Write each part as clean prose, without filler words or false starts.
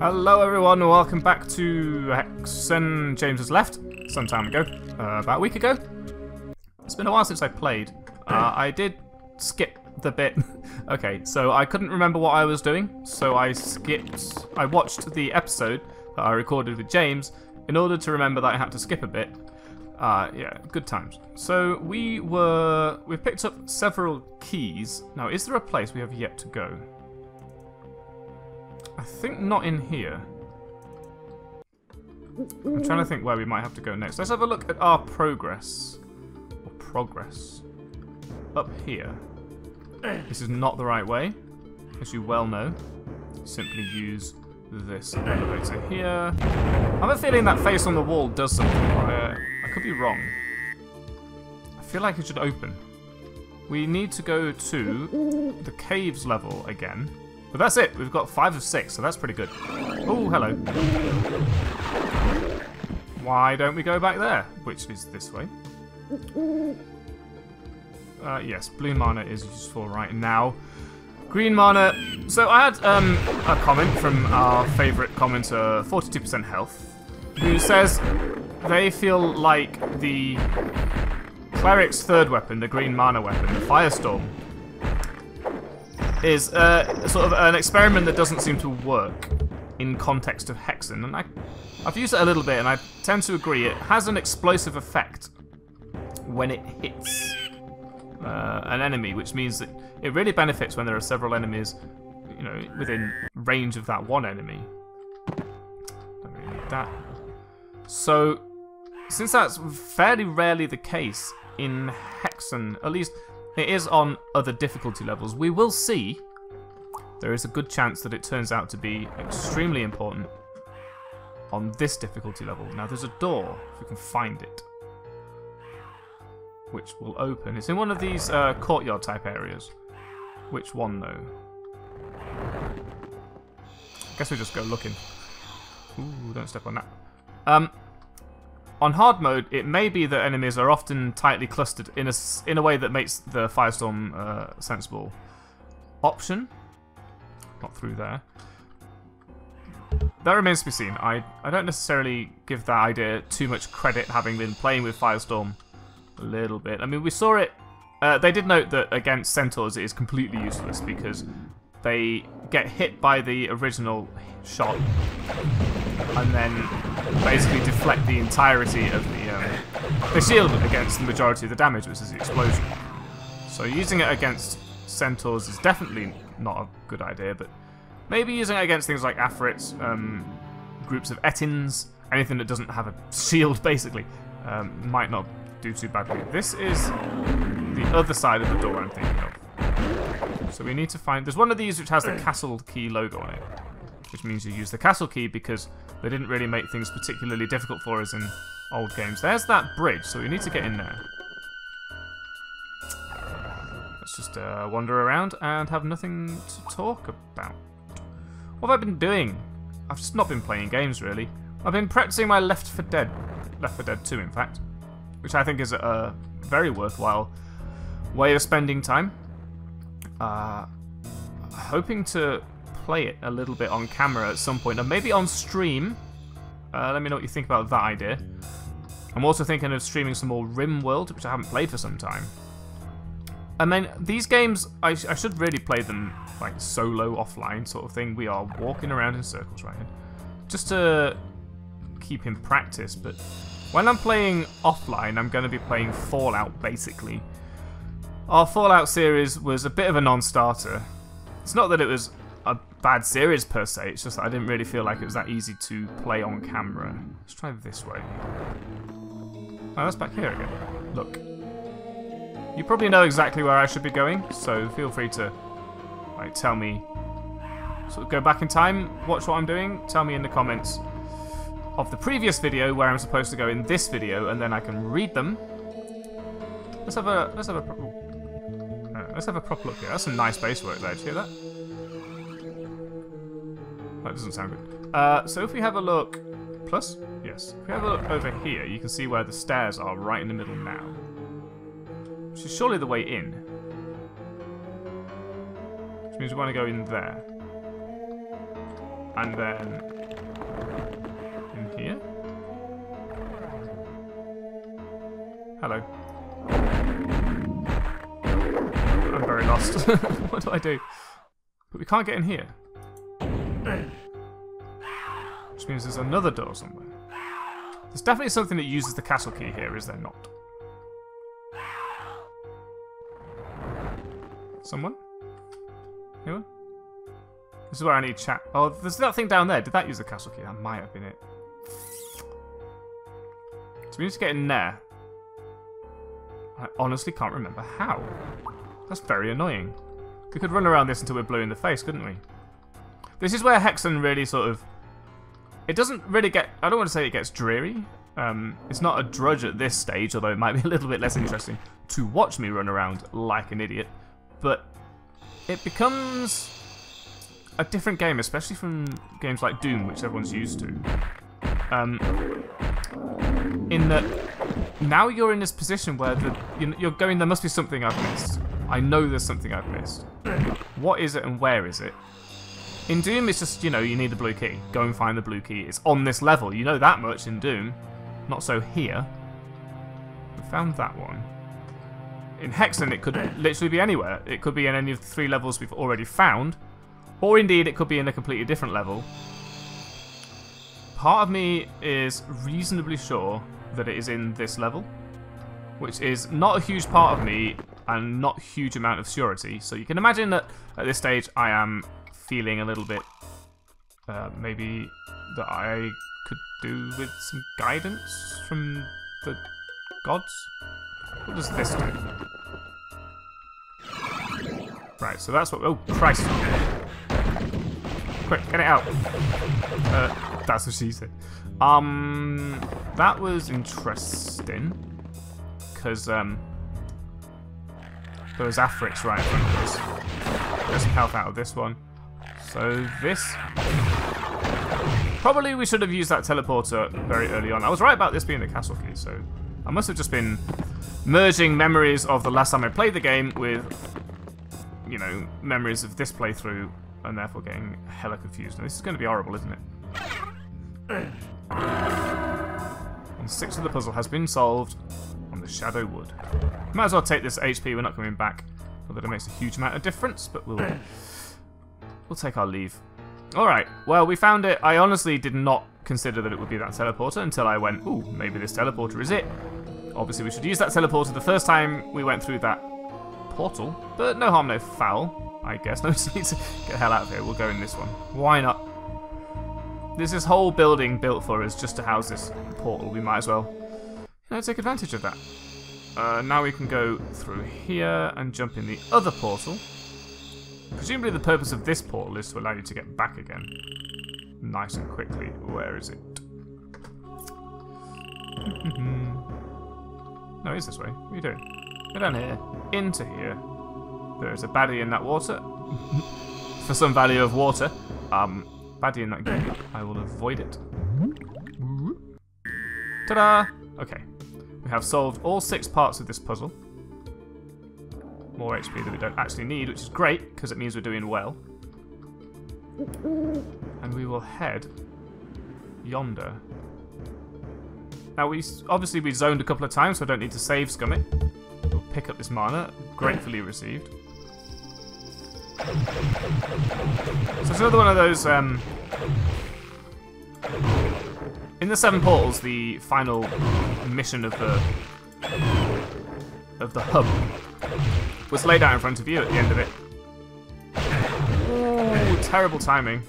Hello everyone, welcome back to Hexen. James has left some time ago, about a week ago. It's been a while since I played. I did skip the bit. Okay, so I couldn't remember what I was doing, so I watched the episode that I recorded with James in order to remember that I had to skip a bit. Yeah, good times. So we've picked up several keys. Now, is there a place we have yet to go? I think not in here. I'm trying to think where we might have to go next. Let's have a look at our progress. Or progress. Up here. This is not the right way, as you well know. Simply use this elevator here. I have a feeling that face on the wall does something. I could be wrong. I feel like it should open. We need to go to the caves level again. But that's it. We've got 5 of 6, so that's pretty good. Oh, hello. Why don't we go back there? Which is this way. Yes, blue mana is useful right now. Green mana. So I had a comment from our favourite commenter, 42% health, who says they feel like the cleric's third weapon, the green mana weapon, the Firestorm, is sort of an experiment that doesn't seem to work in context of Hexen, and I've used it a little bit, and I tend to agree. It has an explosive effect when it hits an enemy, which means that it really benefits when there are several enemies, you know, within range of that one enemy. Don't really need that. So, since that's fairly rarely the case in Hexen, at least. It is on other difficulty levels. We will see. There is a good chance that it turns out to be extremely important on this difficulty level. Now, there's a door, if we can find it, which will open. It's in one of these courtyard type areas. Which one, though? I guess we just go looking. Ooh, don't step on that. On hard mode, it may be that enemies are often tightly clustered in a way that makes the Firestorm a sensible option. Not through there. That remains to be seen. I don't necessarily give that idea too much credit, having been playing with Firestorm a little bit. I mean, we saw it. They did note that against Centaurs it is completely useless because they get hit by the original shot and then basically deflect the entirety of the shield against the majority of the damage, which is the explosion. So using it against centaurs is definitely not a good idea, but maybe using it against things like Afrits, groups of Ettins, anything that doesn't have a shield, basically, might not do too badly. This is the other side of the door I'm thinking of. So we need to find... There's one of these which has the castle key logo on it, which means you use the castle key because they didn't really make things particularly difficult for us in old games. There's that bridge, so we need to get in there. Let's just wander around and have nothing to talk about. What have I been doing? I've just not been playing games, really. I've been practicing my Left 4 Dead 2, in fact, which I think is a very worthwhile way of spending time. Hoping to play it a little bit on camera at some point, and maybe on stream. Let me know what you think about that idea. I'm also thinking of streaming some more Rim World, which I haven't played for some time. I mean, these games, I should really play them like solo, offline sort of thing. We are walking around in circles right now, just to keep in practice. But when I'm playing offline, I'm going to be playing Fallout, basically. Our Fallout series was a bit of a non-starter. It's not that it was a bad series per se, it's just that I didn't really feel like it was that easy to play on camera. Let's try this way. Oh, that's back here again. Look. You probably know exactly where I should be going, so feel free to like tell me. Sort of go back in time, watch what I'm doing, tell me in the comments of the previous video where I'm supposed to go in this video, and then I can read them. Let's have a proper look here. That's some nice base work there, did you hear that? That doesn't sound good. So if we have a look... Plus? Yes. If we have a look over here, you can see where the stairs are right in the middle now. Which is surely the way in. Which means we want to go in there. And then in here. Hello. I'm very lost. What do? But we can't get in here. Which means there's another door somewhere. There's definitely something that uses the castle key here, is there not? Someone? Anyone? This is where I need chat. Oh, there's that thing down there. Did that use the castle key? That might have been it. So we need to get in there. I honestly can't remember how. That's very annoying. We could run around this until we're blue in the face, couldn't we? This is where Hexen really sort of... It doesn't really get... I don't want to say it gets dreary. It's not a drudge at this stage, although it might be a little bit less interesting to watch me run around like an idiot. But it becomes a different game, especially from games like Doom, which everyone's used to. In that now you're in this position where you're going, there must be something I've missed. I know there's something I've missed. What is it and where is it? In Doom, it's just, you know, you need the blue key. Go and find the blue key. It's on this level. You know that much in Doom. Not so here. We found that one. In Hexen, it could literally be anywhere. It could be in any of the three levels we've already found. Or indeed, it could be in a completely different level. Part of me is reasonably sure that it is in this level. Which is not a huge part of me and not a huge amount of surety. So you can imagine that at this stage, I am... feeling a little bit, maybe that I could do with some guidance from the gods? What does this do? Right, so that's what, oh Christ! Quick, get it out! That's what she said. That was interesting, because, there was Afrix right in front of us. Get some health out of this one. So this... Probably we should have used that teleporter very early on. I was right about this being the castle key, so... I must have just been merging memories of the last time I played the game with, you know, memories of this playthrough, and therefore getting hella confused. Now this is going to be horrible, isn't it? And 6 of the puzzle has been solved on the Shadow Wood. Might as well take this HP, we're not coming back. Not that it makes a huge amount of difference, but we'll... We'll take our leave. Alright, well, we found it. I honestly did not consider that it would be that teleporter until I went, ooh, maybe this teleporter is it. Obviously, we should use that teleporter the first time we went through that portal. But no harm, no foul, I guess. No, we just need to get the hell out of here. We'll go in this one. Why not? There's this whole building built for us just to house this portal. We might as well, you know, take advantage of that. Now we can go through here and jump in the other portal. Presumably the purpose of this portal is to allow you to get back again. Nice and quickly. Where is it? No, it's this way. What are you doing? Go down here. Into here. There is a baddie in that water. For some value of water. Baddie in that game. I will avoid it. Ta-da! Okay. We have solved all 6 parts of this puzzle. More HP that we don't actually need, which is great, because it means we're doing well. And we will head yonder. Now, we zoned a couple of times, so I don't need to save scum it. We'll pick up this mana, gratefully received. So it's another one of those... In the 7 portals, the final mission of the hub was laid out in front of you at the end of it. Ooh, terrible timing.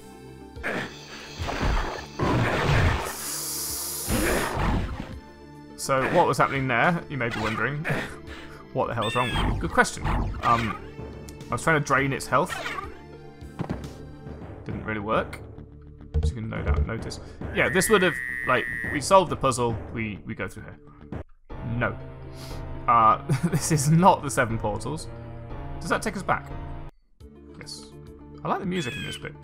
So what was happening there? You may be wondering. What the hell is wrong with you? Good question. I was trying to drain its health. Didn't really work. As you can no doubt notice. Yeah, this would have, like, we solved the puzzle, we go through here. No. This is not the 7 portals. Does that take us back? Yes. I like the music in this bit.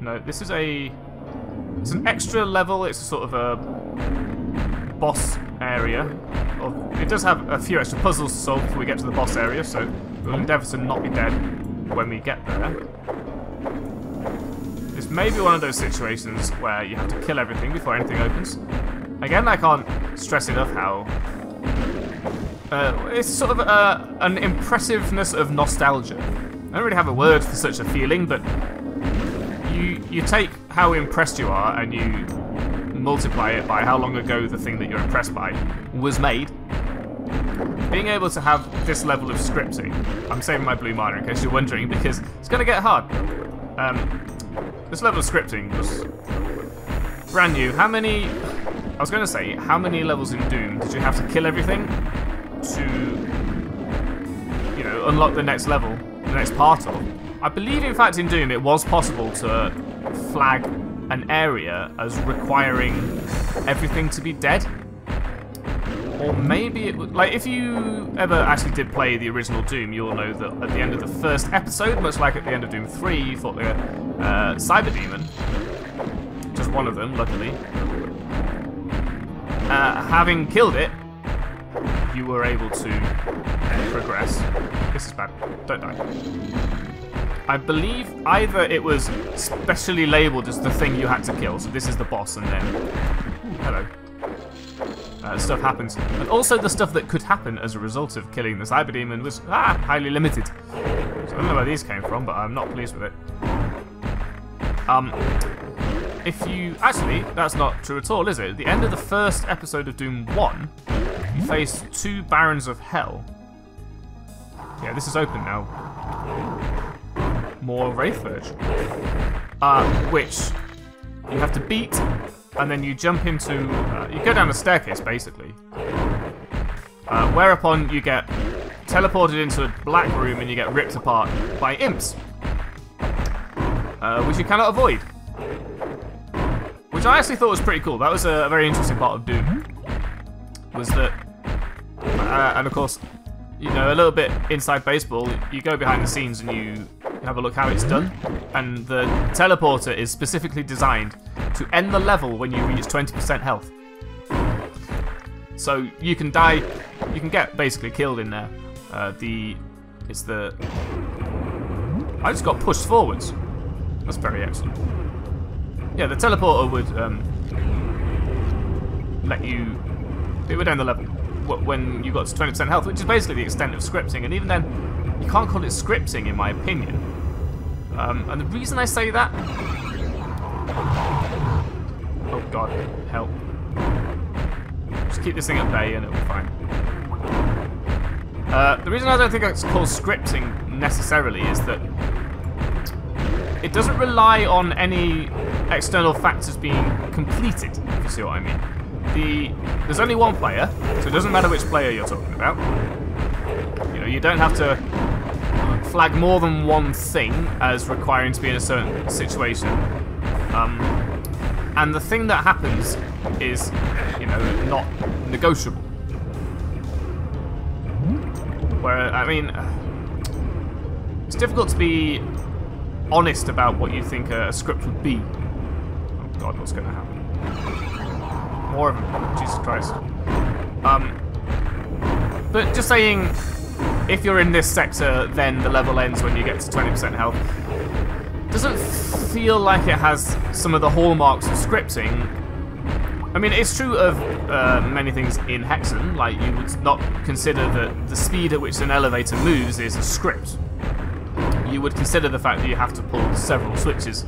No, this is a... It's an extra level. It's sort of a boss area. It does have a few extra puzzles to solve before we get to the boss area, so we'll endeavour to not be dead when we get there. This This may be one of those situations where you have to kill everything before anything opens. Again, I can't stress enough how... it's sort of an impressiveness of nostalgia. I don't really have a word for such a feeling, but you take how impressed you are and you multiply it by how long ago the thing that you're impressed by was made. Being able to have this level of scripting, I'm saving my blue mana in case you're wondering, because it's going to get hard. This level of scripting was brand new. I was going to say, how many levels in Doom did you have to kill everything to, you know, unlock the next level, the next part of? I believe, in fact, in Doom it was possible to flag an area as requiring everything to be dead. Or maybe it would, like, if you ever actually did play the original Doom, you'll know that at the end of the first episode, much like at the end of Doom 3, you fought the Cyberdemon, just one of them, luckily. Having killed it, you were able to progress. This is bad. Don't die. I believe either it was specially labelled as the thing you had to kill, so this is the boss, and then... Hello. Stuff happens. And also the stuff that could happen as a result of killing the Cyberdemon was highly limited. So I don't know where these came from, but I'm not pleased with it. If you... Actually, that's not true at all, is it? At the end of the first episode of Doom 1, you face two Barons of Hell. Yeah, this is open now. More Wraith Verge. Which you have to beat, and then you jump into... you go down a staircase, basically. Whereupon you get teleported into a black room and you get ripped apart by imps. Which you cannot avoid. Which I actually thought was pretty cool. That was a very interesting part of Doom. Was that... and of course, you know, a little bit inside baseball, you go behind the scenes and you... have a look how it's done, and the teleporter is specifically designed to end the level when you reach 20% health. So you can die, you can get basically killed in there. I just got pushed forwards. That's very excellent. Yeah, the teleporter would let you. It would end the level when you got to 20% health, which is basically the extent of scripting, and even then. You can't call it scripting, in my opinion. And the reason I say that... Oh god, help. Just keep this thing at bay and it'll be fine. The reason I don't think it's called scripting necessarily is that it doesn't rely on any external factors being completed, if you see what I mean. There's only one player, so it doesn't matter which player you're talking about. You know, you don't have to flag more than one thing as requiring to be in a certain situation. And the thing that happens is, you know, not negotiable. Where, I mean, it's difficult to be honest about what you think a script would be. Oh god, what's going to happen? More of them, Jesus Christ. But just saying, if you're in this sector, then the level ends when you get to 20% health. Doesn't feel like it has some of the hallmarks of scripting. I mean, it's true of many things in Hexen, like you would not consider that the speed at which an elevator moves is a script. You would consider the fact that you have to pull several switches,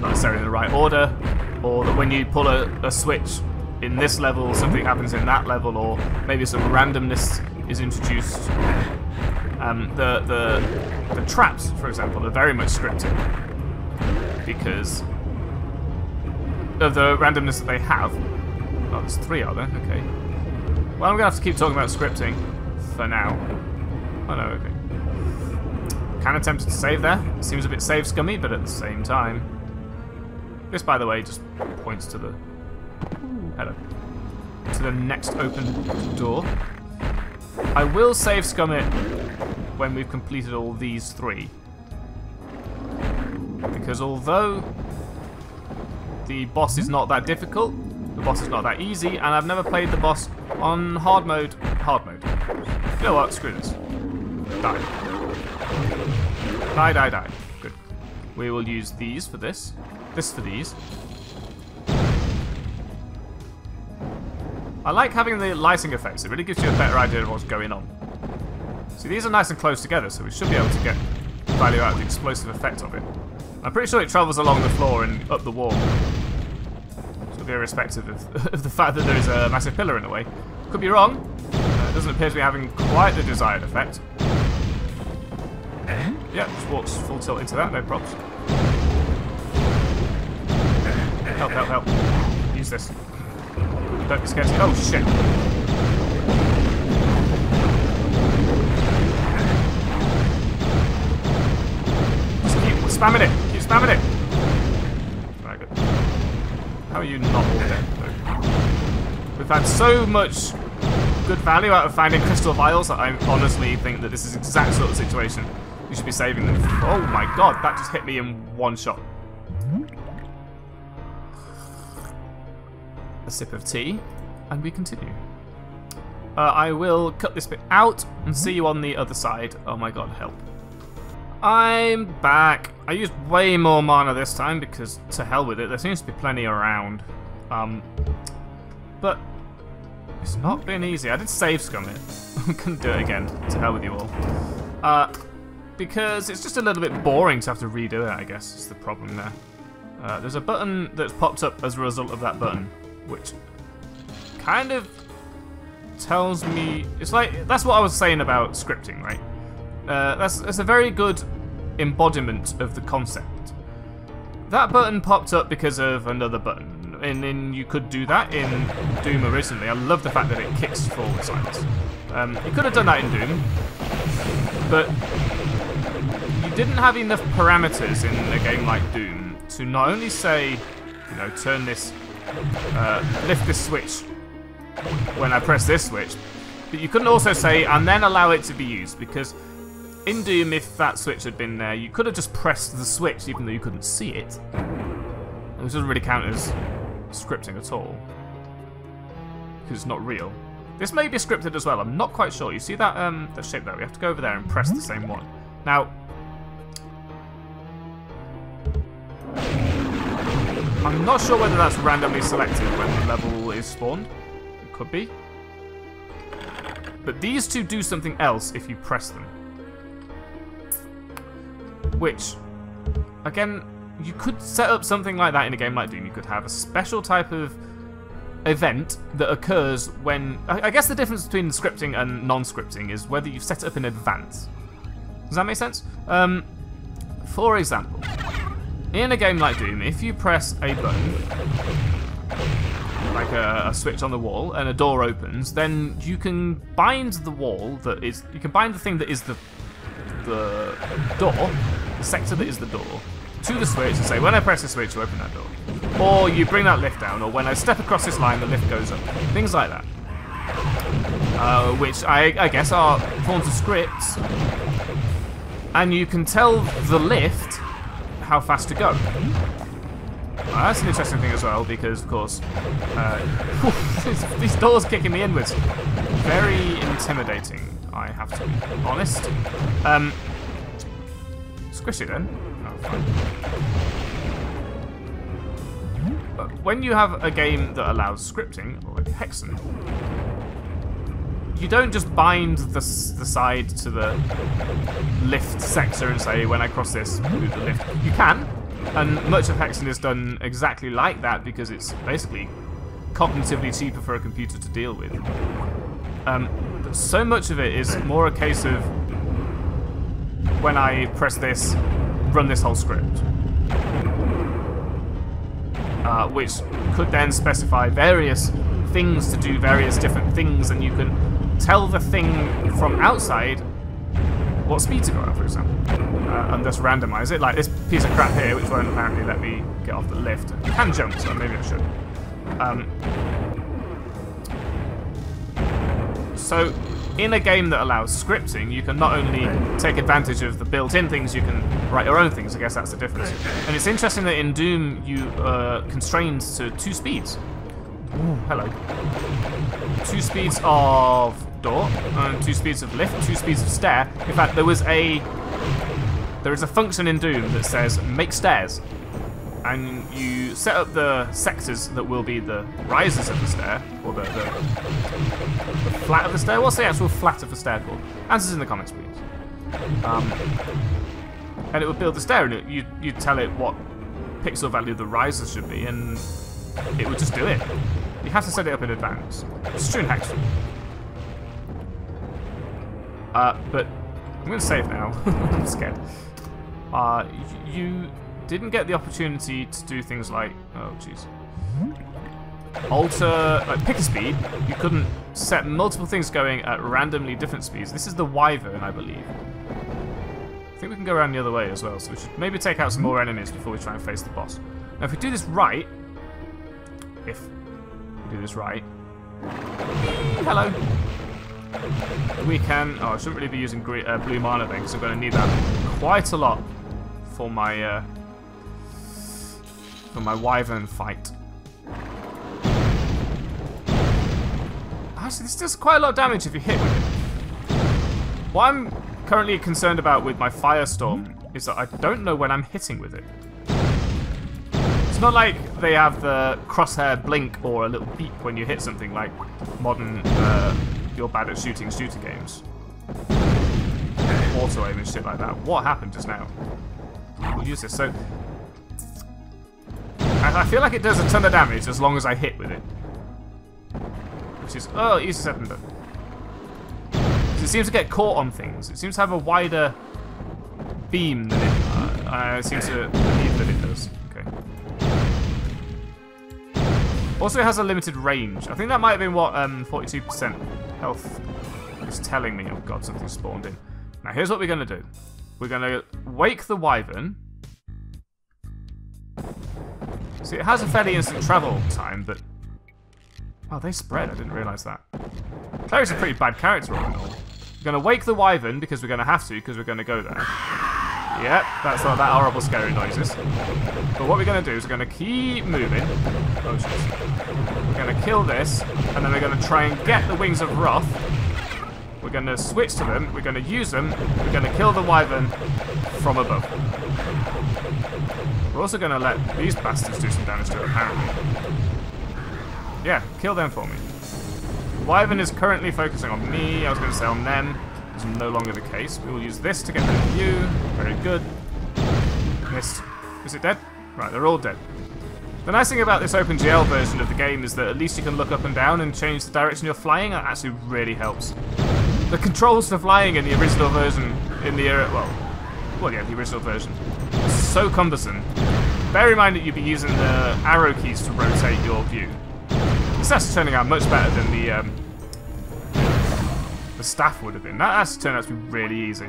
not necessarily in the right order, or that when you pull a switch in this level, something happens in that level, or maybe some randomness is introduced. The traps, for example, are very much scripted because of the randomness that they have. Oh, there's three, are there? Okay. Well, I'm going to have to keep talking about scripting for now. Oh, no, okay. Can attempt to save there. It seems a bit save scummy, but at the same time... This, by the way, just points to the... Hello. To the next open door. I will save scum it when we've completed all these three. Because although the boss is not that difficult, the boss is not that easy, and I've never played the boss on hard mode. You know what? Screw this. Die. Die, die, die. Good. We will use these for this. This for these. I like having the lighting effects. It really gives you a better idea of what's going on. See, these are nice and close together, so we should be able to get value out of the explosive effect of it. I'm pretty sure it travels along the floor and up the wall. So it'll be irrespective of the fact that there is a massive pillar in the way. Could be wrong. It doesn't appear to be having quite the desired effect. Yeah, just walks full tilt into that, no props. Help, help, help. Use this. Don't be scared. Oh, shit. Just keep spamming it. Keep spamming it. Right, good. How are you not all dead, though? We've had so much good value out of finding crystal vials that I honestly think that this is the exact sort of situation you should be saving them. Oh, my God. That just hit me in one shot. A sip of tea, and we continue. I will cut this bit out and see you on the other side. Oh my god, help. I'm back. I used way more mana this time because to hell with it, there seems to be plenty around. But it's not been easy. I did save scum it. I couldn't do it again. To hell with you all. Because it's just a little bit boring to have to redo it, I guess, is the problem there. There's a button that's popped up as a result of that button, which kind of tells me it's like that's what I was saying about scripting, right? That's a very good embodiment of the concept. That button popped up because of another button, and then you could do that in Doom originally. I love the fact that it kicks forward sides. You could have done that in Doom, but you didn't have enough parameters in a game like Doom to not only say, you know, turn this. Lift this switch when I press this switch, but you couldn't also say and then allow it to be used, because in Doom, if that switch had been there, you could have just pressed the switch even though you couldn't see it, which doesn't really count as scripting at all because it's not real. This may be scripted as well, I'm not quite sure. You see that that shape there? We have to go over there and press the same one. Now I'm not sure whether that's randomly selected when the level is spawned. It could be. But these two do something else if you press them. Which, again, you could set up something like that in a game like Doom. You could have a special type of event that occurs when... I guess the difference between scripting and non-scripting is whether you've set it up in advance. Does that make sense? For example... in a game like Doom, if you press a button, like a switch on the wall, and a door opens, then you can bind the wall that is... you can bind the thing that is the door, the sector that is the door, to the switch and say, when I press the switch, you open that door. Or you bring that lift down, or when I step across this line, the lift goes up. Things like that. Which I guess are forms of scripts. And you can tell the lift how fast to go. That's an interesting thing as well, because of course these doors kicking me inwards. Very intimidating, I have to be honest. Squish it then. Oh, fine. But when you have a game that allows scripting, or like Hexen, you don't just bind the side to the lift sector and say, when I cross this, move the lift. You can, and much of Hexen is done exactly like that because it's basically cognitively cheaper for a computer to deal with. But so much of it is more a case of, when I press this, run this whole script. Which could then specify various things to do, various different things, and you can tell the thing from outside what speed to go at, for example, and just randomise it. Like this piece of crap here, which won't apparently let me get off the lift. I can jump, so maybe I should. So, in a game that allows scripting, you can not only take advantage of the built-in things, you can write your own things. I guess that's the difference. And it's interesting that in Doom you are constrained to two speeds. Ooh, hello. Two speeds of door, and two speeds of lift, two speeds of stair. In fact, there was a There is a function in Doom that says make stairs, and you set up the sectors that will be the rises of the stair, or the flat of the stair. What's the actual flat of the stair called? Answers in the comments, please. And it would build the stair, and you tell it what pixel value the rises should be, and it would just do it. You have to set it up in advance. It's true in Hexen. But I'm going to save now. I'm scared. You didn't get the opportunity to do things like, oh jeez, alter, like pick a speed. You couldn't set multiple things going at randomly different speeds. This is the Wyvern, I believe. I think we can go around the other way as well, so we should maybe take out some more enemies before we try and face the boss. Now, if we do this right, hello. We can. Oh, I shouldn't really be using green, blue mana things. So I'm going to need that quite a lot for my Wyvern fight. Actually, this does quite a lot of damage if you hit with it. What I'm currently concerned about with my Firestorm is that I don't know when I'm hitting with it. It's not like they have the crosshair blink or a little beep when you hit something like modern. You're bad at shooter games. Auto aim and shit like that. What happened just now? We'll use this. So I feel like it does a ton of damage as long as I hit with it, which is easy said than done. It seems to get caught on things. It seems to have a wider beam than it. I seem to believe that it does. Okay. Also, it has a limited range. I think that might have been what 42%. Health is telling me. Oh god, something spawned in. Now here's what we're going to do. We're going to wake the Wyvern. See, it has a fairly instant travel time, but... wow, they spread. I didn't realise that. Clarie's a pretty bad character all in all. We're going to wake the Wyvern because we're going to have to, because we're going to go there. Yep, that's not that horrible scary noises. But what we're going to do is we're going to keep moving. Oh jeez. We're going to kill this, and then we're going to try and get the Wings of Wrath. We're going to switch to them, we're going to use them, we're going to kill the Wyvern from above. We're also going to let these bastards do some damage to it, apparently. Yeah, kill them for me. The Wyvern is currently focusing on me. I was going to say on them. It's no longer the case. We will use this to get rid of you. Very good. Missed. Is it dead? Right, they're all dead. The nice thing about this OpenGL version of the game is that at least you can look up and down and change the direction you're flying. That actually really helps. The controls for flying in the original version, the original version, is so cumbersome. Bear in mind that you'd be using the arrow keys to rotate your view. This actually turning out much better than the staff would have been. That actually turned out to be really easy.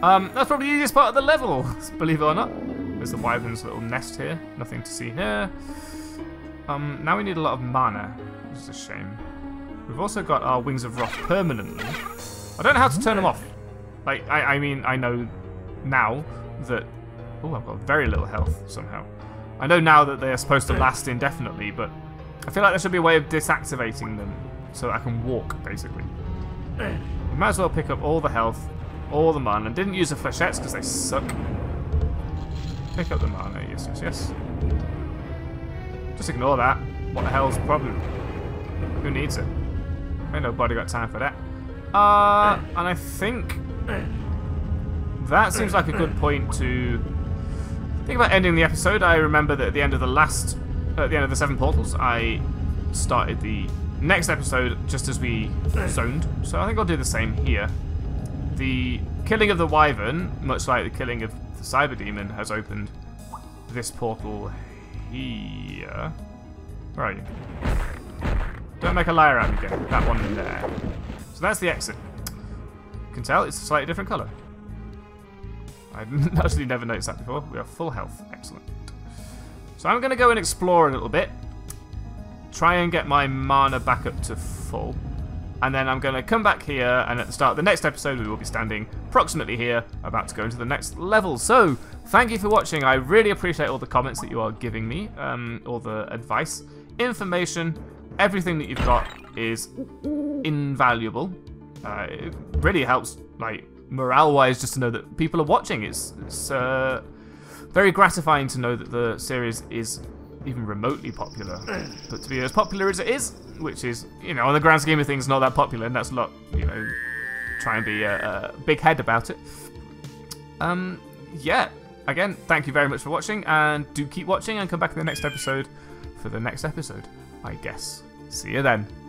That's probably the easiest part of the level, believe it or not. There's the Wyvern's little nest here. Nothing to see here. Now we need a lot of mana, which is a shame. We've also got our Wings of Wrath permanently. I don't know how to turn them off. Like, I mean, I know now that... oh, I've got very little health somehow. I know now that they are supposed to last indefinitely, but I feel like there should be a way of deactivating them so that I can walk, basically. You might as well pick up all the health, all the mana, and didn't use the flechettes because they suck. Pick up the mana, yes, yes, yes. Just ignore that. What the hell's the problem? Who needs it? Ain't nobody got time for that. And I think that seems like a good point to think about ending the episode. I remember that at the end of the Seven Portals, I started the next episode just as we zoned. So I think I'll do the same here. The killing of the Wyvern, much like the killing of the Cyberdemon, has opened this portal here. Where are you? Don't make a liar out of me again. That one in there. So that's the exit. You can tell it's a slightly different colour. I've actually never noticed that before. We are full health. Excellent. So I'm going to go and explore a little bit. Try and get my mana back up to full. And then I'm going to come back here, and at the start of the next episode we will be standing approximately here, about to go into the next level. So, thank you for watching. I really appreciate all the comments that you are giving me, all the advice, information, everything that you've got is invaluable. It really helps, like, morale-wise, just to know that people are watching. It's very gratifying to know that the series is even remotely popular. But to be as popular as it is, which is, you know, on the grand scheme of things, not that popular, and that's not, you know, try and be a big head about it. Yeah, again, thank you very much for watching, and do keep watching, and come back in the next episode for the next episode, I guess. See you then.